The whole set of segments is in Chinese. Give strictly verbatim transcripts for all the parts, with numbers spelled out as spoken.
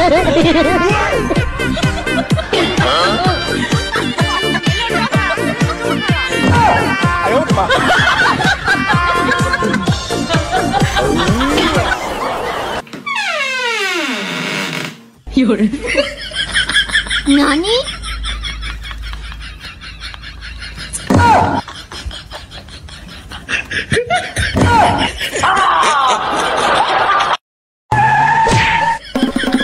哎呦我的妈！有人。哪里？哎呦我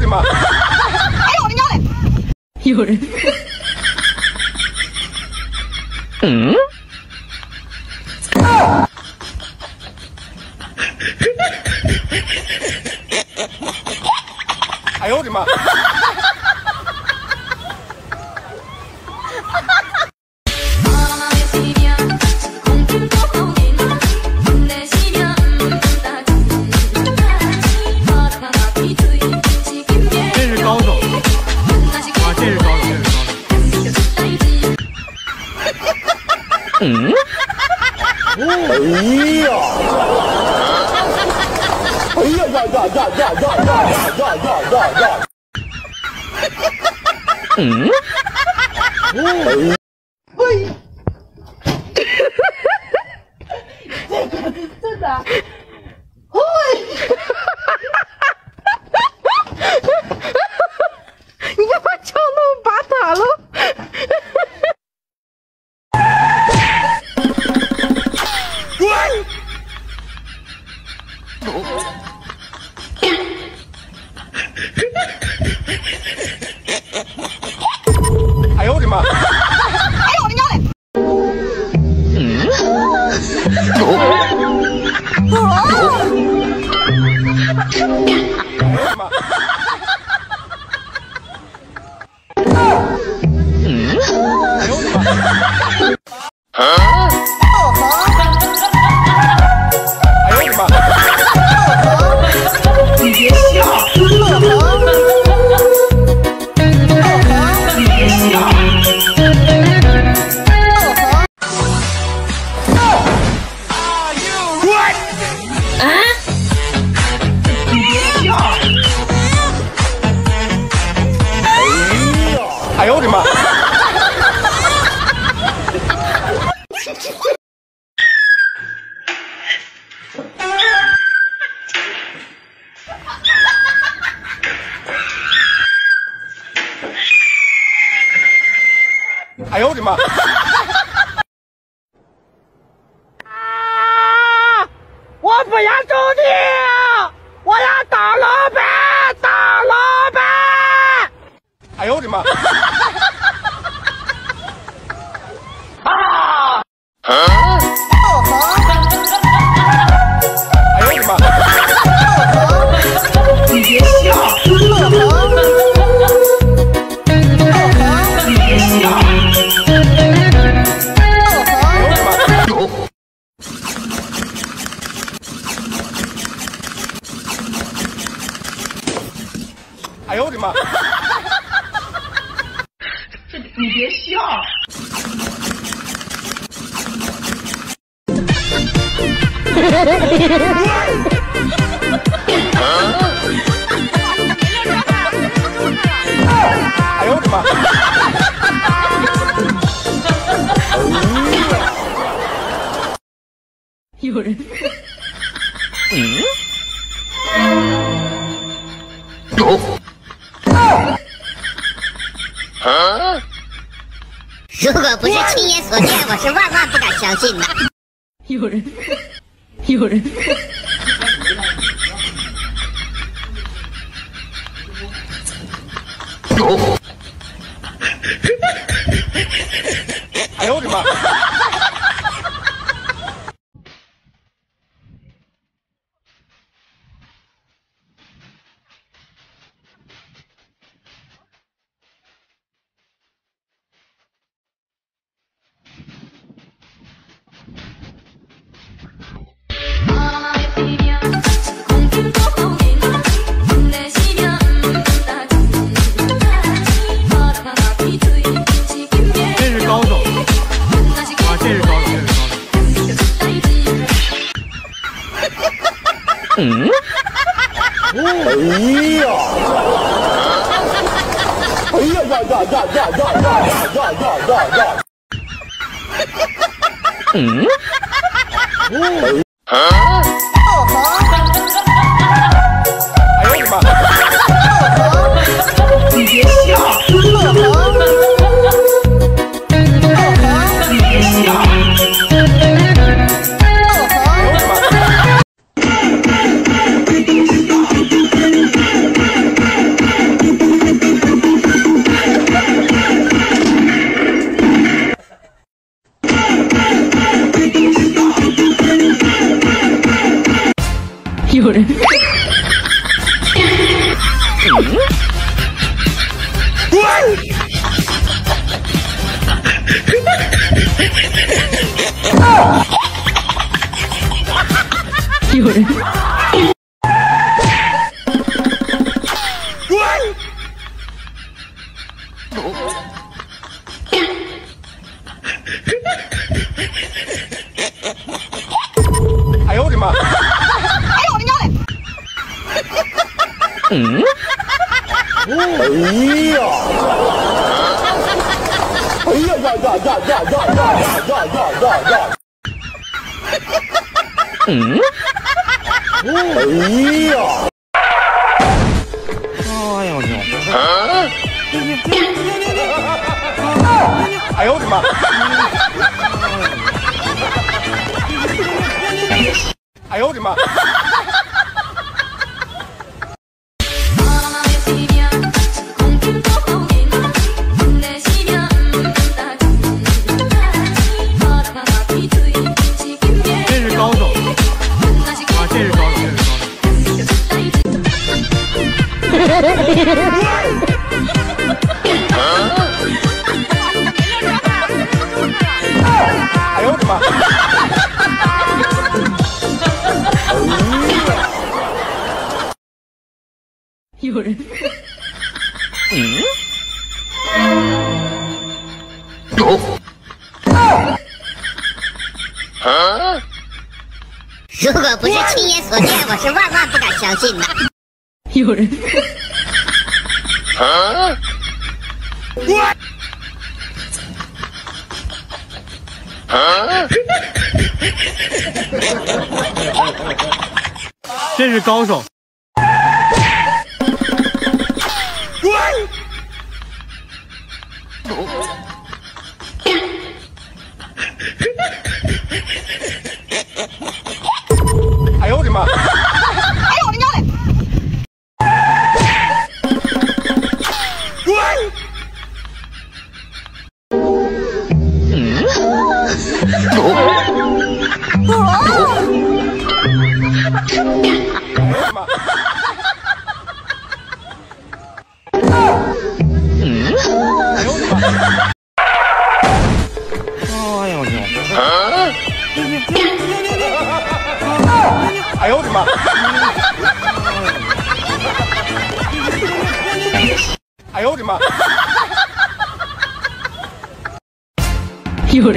的妈！哎呦我的娘嘞！有人。嗯。哎呦我的妈！嗯，哎呀，哎呀呀呀呀呀呀呀呀呀呀！嗯，哦，喂，这个是真的，喂，你干嘛敲那么拔塔了？哎呦我的妈！哎呦我的娘嘞！嗯，哦，哎呦我的妈！哎呦我的妈！啊！我不要种地，我要当老板，当老板！哎呦我的妈！哎呦我的妈！这你别笑。哎呦我的妈！有人。嗯。有。啊！如果不是亲眼所见，我是万万不敢相信的。有人，有人。有。哎呦我的妈！嗯，哎呀，哎呀呀呀呀呀呀呀呀呀呀呀，嗯，啊，哎呦我的妈！你别笑。 有人。有人。哎呦我的妈！ 嗯，哎呀，哎呀呀呀呀呀呀呀呀呀呀，嗯，哎呀，哎呦我的妈！哎呦我的妈！哎呦我的妈！ 哎呦我的妈！有人。嗯。啊！如果不是亲眼所见，我是万万不敢相信的。有人。 啊！我啊！真是高手！哎呦我的妈！ 哎呦我的妈！哎呦我的妈！有人。有人。 哎呦我的妈！有人。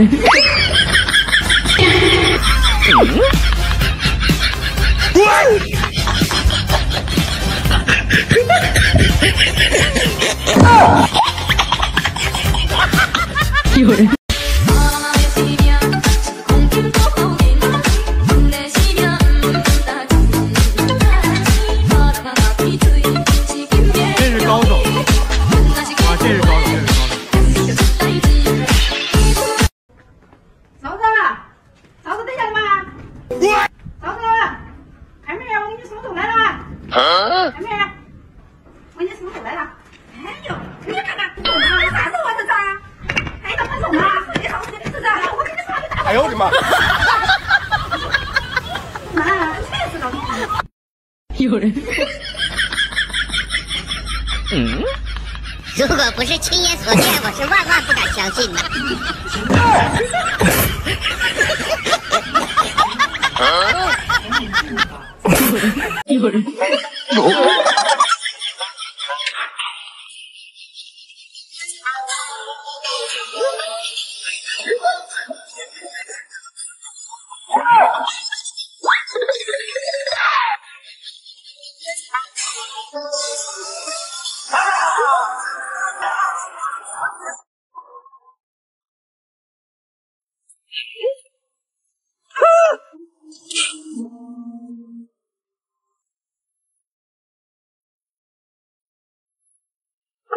嗯。如果不是亲眼所见，我是万万不敢相信的。有人。有人。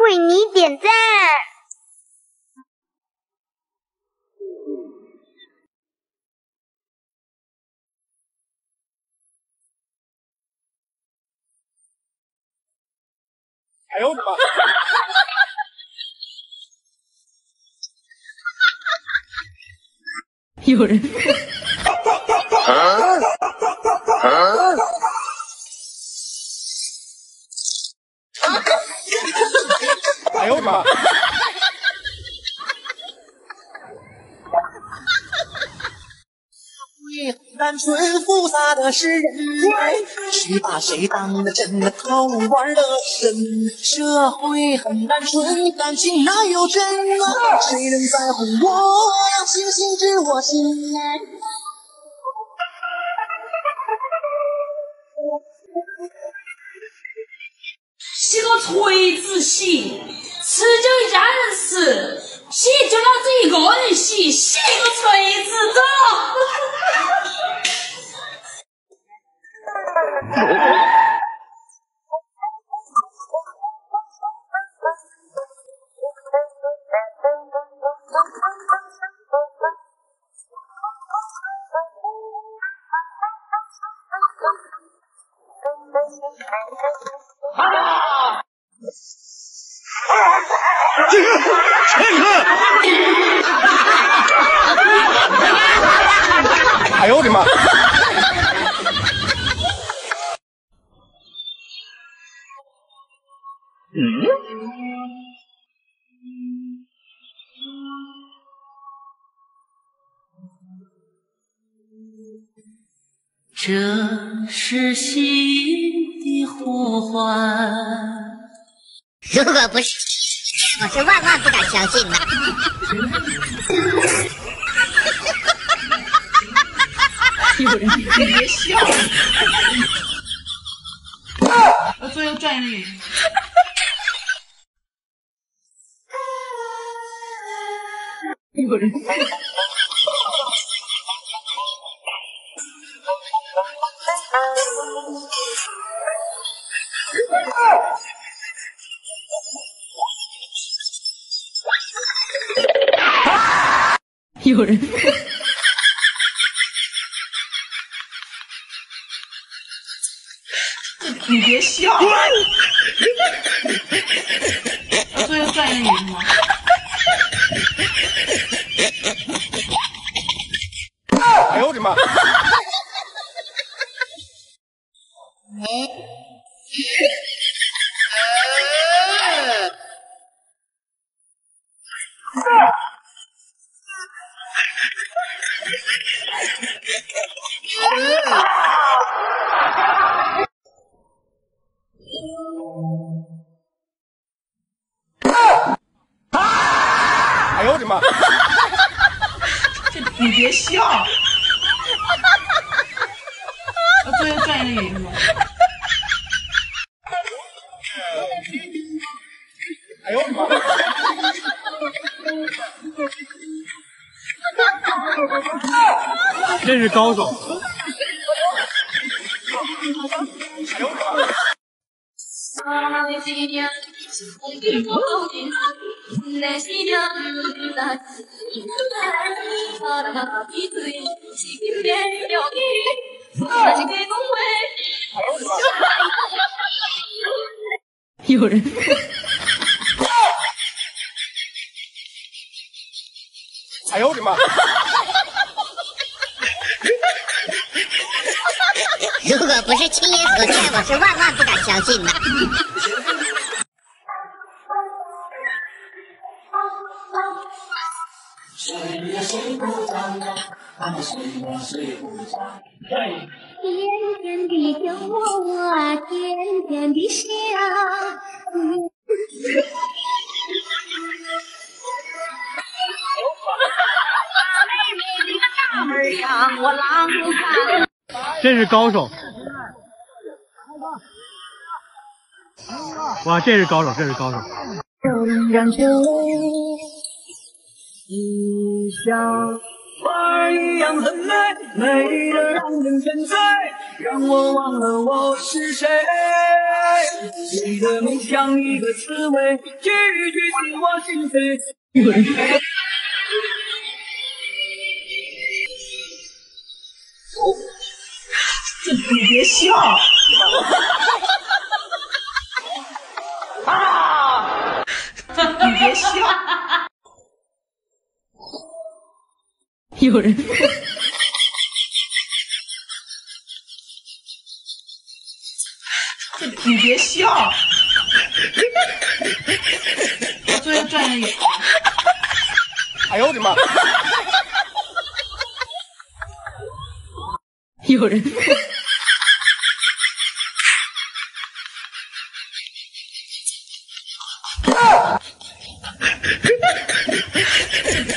为你点赞。 哎呦我的妈！有人。啊啊哎呦我的妈！单纯复杂的是人类，谁把谁当得真的靠玩的深。社会很单纯，感情哪有真啊？谁能在乎我？让星星知我心啊！是个锤子戏，吃就家人吃，戏就老子一个人戏，戏个锤子走。哎呦我的妈！ 这是心的呼唤。如果不是，我是万万不敢相信的。有人别笑！我作为专业的演员。 有人。有人。你别笑。我作为专业的演员吗？ 哎呦我的妈！哎呦我的妈！你别笑。 我作为专业的演员吗？哎呦我的妈！真是高手！哎呦我的妈！ 有人。哎呦我的妈！如果不是亲眼所见，我是万万不敢相信的。谁也睡不着。 他们睡也睡不着，甜甜的酒窝，甜甜的笑。妹妹的大门让我拉不开。真是高手！哇，这是高手，这是高手。你像花儿一样很美，美得让人沉醉，让我忘了我是谁。你的美像一个刺猬，句句刺我心扉。这你别笑。啊！你别笑。有人。这你别笑。我昨天赚了一。哎呦我的妈！有人。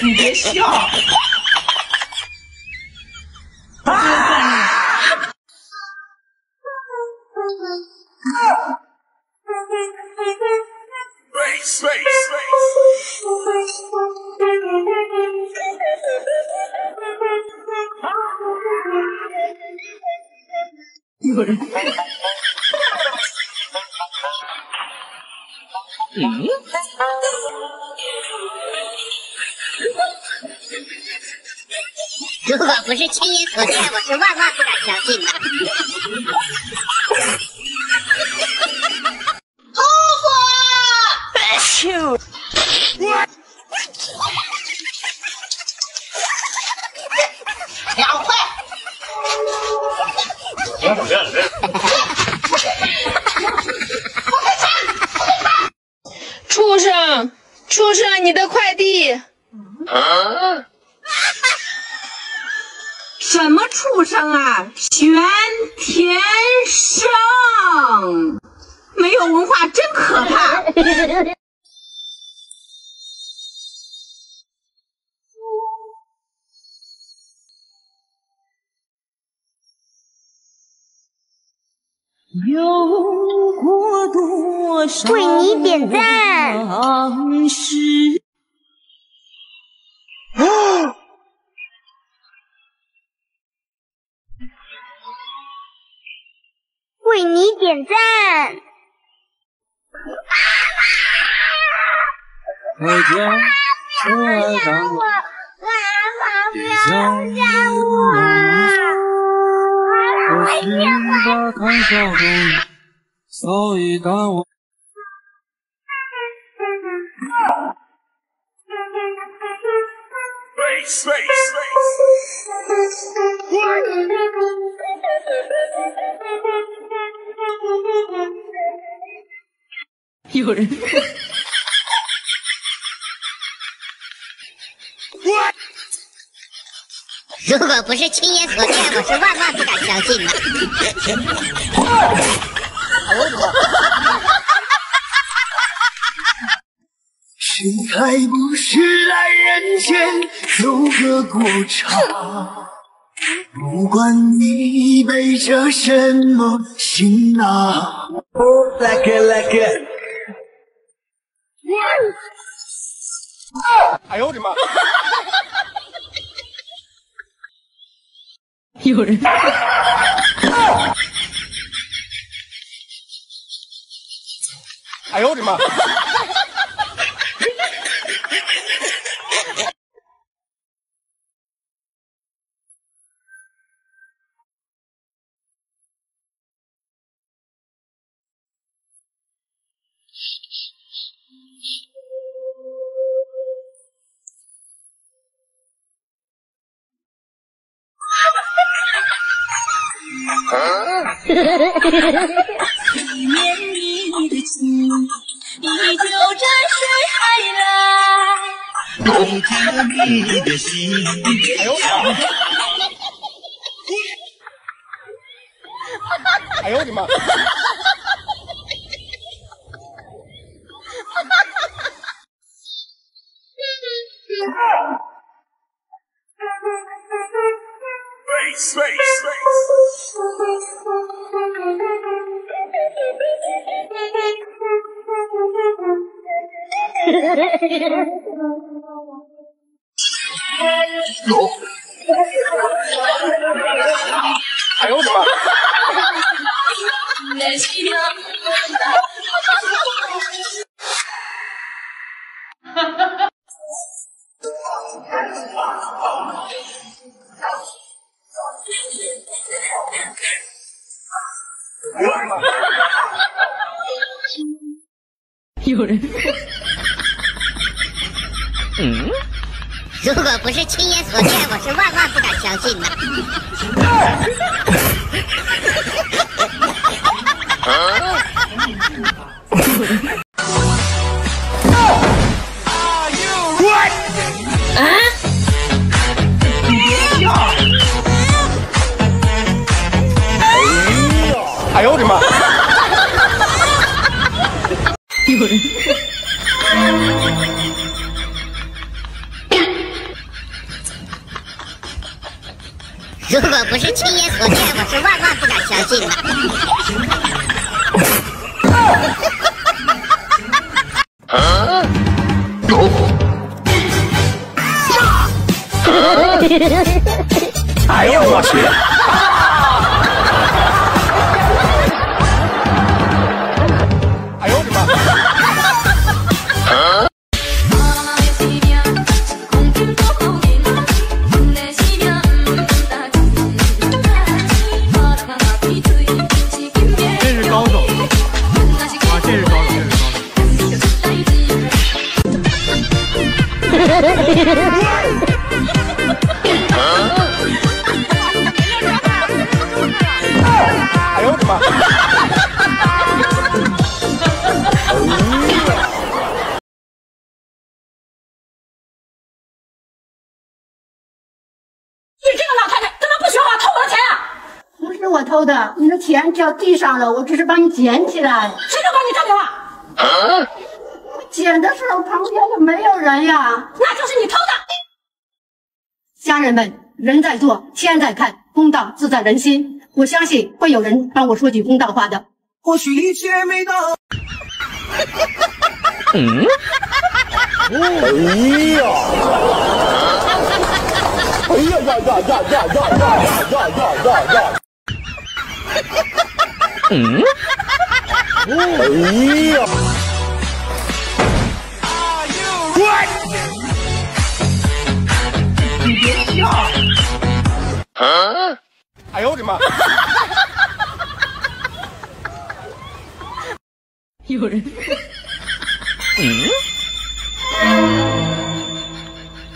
你别笑！啊！有人。嗯？ 如果不是亲眼所见，我是万万不敢相信的。好火！白秀。两块。两块两块。畜生，畜生，你的快递。啊 什么畜生啊！玄田胜，没有文化真可怕。有过多少？为你点赞。啊 为你点赞。每天我爱上我，妈妈不要杀我，我是他看笑容，早已淡忘。有人。如果不是亲眼所见，我是万万不敢相信的。是还不是来人间有个过场？不管你背着什么行囊。Oh, like it, like it. 哎呦我的妈！有人。哎呦我的妈！里面你的情，你就沾水海来。你将你的心，哎呦我的妈！有。哎呦我的妈！哈哈哈！有人。嗯。 如果不是亲眼所见，我是万万不敢相信的。啊？哎呦我的妈！有人。如果不是亲眼所见，我是万万不敢相信的。啊！有！哎呦我去！哎呦我的妈！啊！ 偷的，你的钱掉地上了，我只是帮你捡起来。谁能帮你打电话？我捡的时候旁边也没有人呀，那就是你偷的。家人们，人在做，天在看，公道自在人心。我相信会有人帮我说句公道话的。或许一切没到。嗯？哎呀！哎呀呀呀呀呀呀呀呀呀呀！ 嗯，哎呀！滚！你别笑！啊！哎呦我的妈！有人。嗯。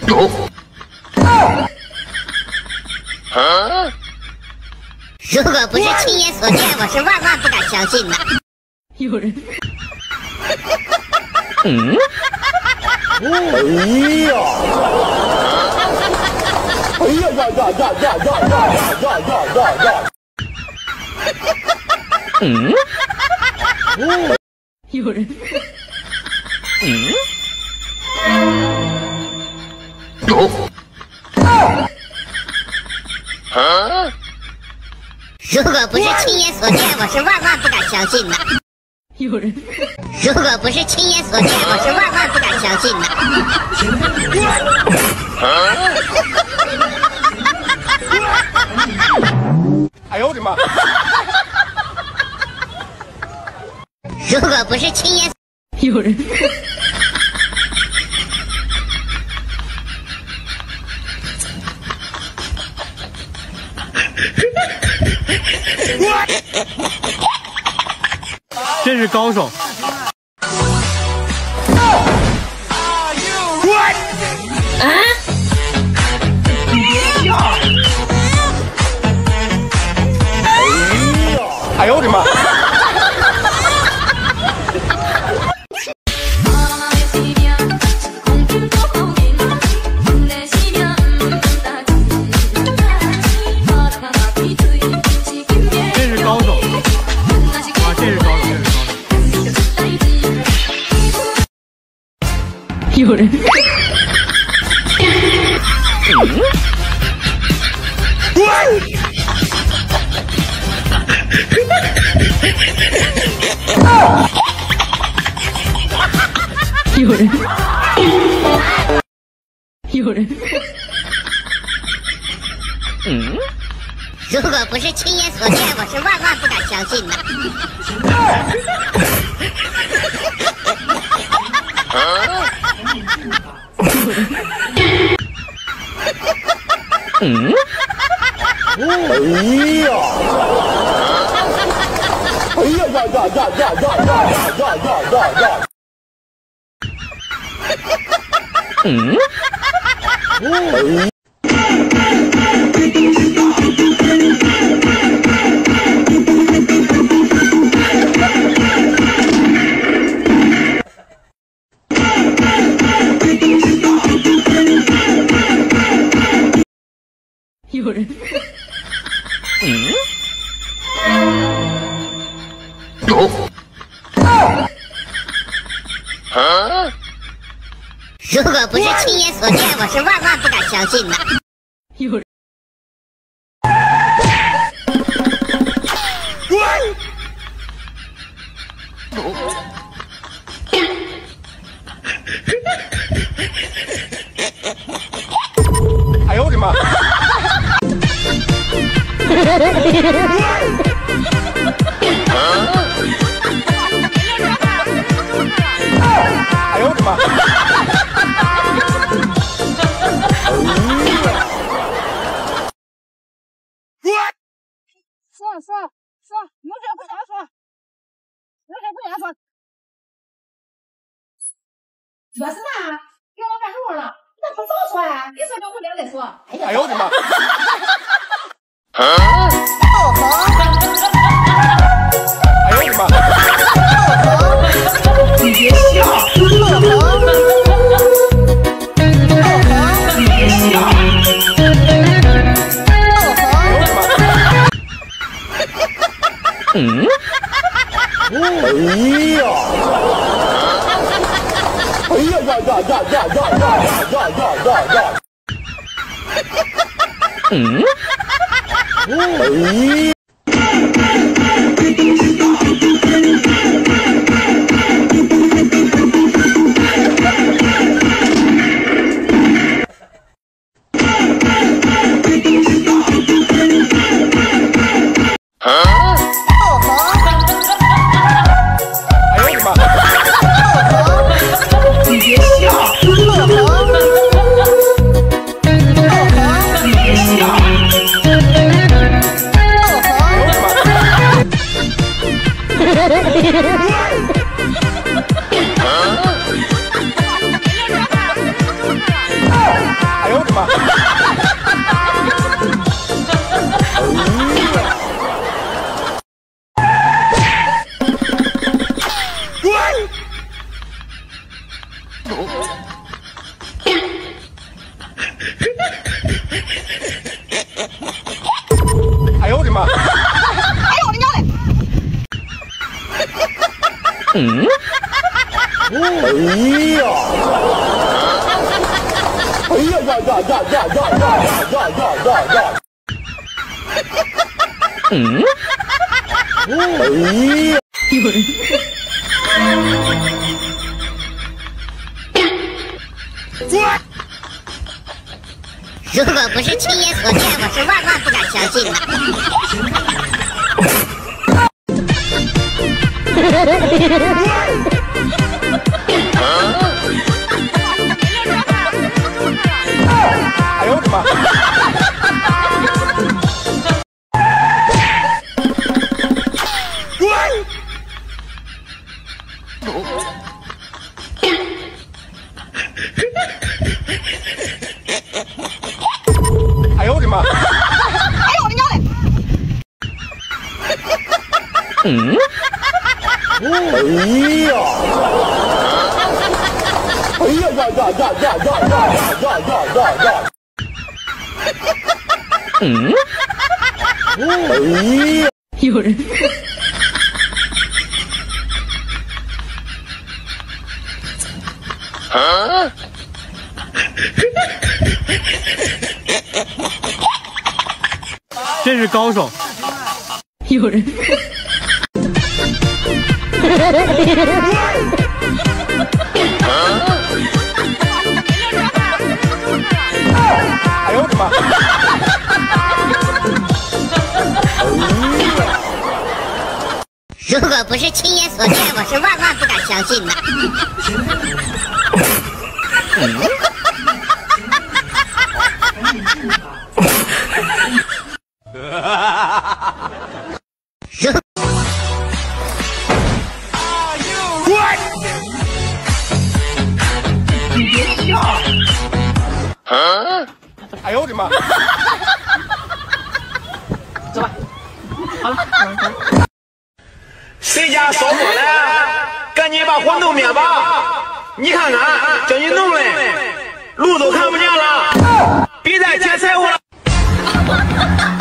有。啊！ 如果不是亲眼所见，我是万万不敢相信的。有人。嗯。哎呀！哎呀呀呀呀呀呀呀呀呀呀！嗯。有人。嗯。有。啊！ 如果不是亲眼所见，我是万万不敢相信的。有人。如果不是亲眼所见，我是万万不敢相信的。哎呦我的妈！如果不是亲眼，有人。真是高手！啊！哎呦我的妈！有人。有人。有人。如果不是亲眼所见，我是万万不敢相信的。嗯？哎呀！哎呀呀呀呀呀呀呀呀呀呀！ 嗯，哦。有人。嗯。有。啊？ 如果不是亲眼所见，我是万万不敢相信的。有人。哎呦我的妈！哎呦我的妈！ 说说，有啥不敢说，有啥不敢说。说实在，让我干什么了？那不早说呀、啊，你说等我俩再说。哎呀，哎呦我的妈！哎呦我的妈！你别笑，你别笑。 嗯，哎呀，哎呀呀呀呀呀呀呀呀呀呀！嗯，哎。 嗯，哎呀，哎呀呀呀呀呀呀呀呀呀呀！嗯，哎呀，有人。如果不是亲眼所见，我是万万不敢相信的。 哎呦我的妈！哎呦我的妈！哎呦我的娘嘞！嗯。 哎呀！哎呀呀呀呀呀呀呀呀呀呀！嗯？哎呀！有人。啊！真是高手。有人。 哎呦我的妈！如果不是亲眼所见，我是万万不敢相信的。你别笑！啊！哎呦我的妈！走吧，好了。谁家烧火了？赶紧把火弄灭吧！你看看，叫你弄嘞，路都看不见了，别再捡柴火了。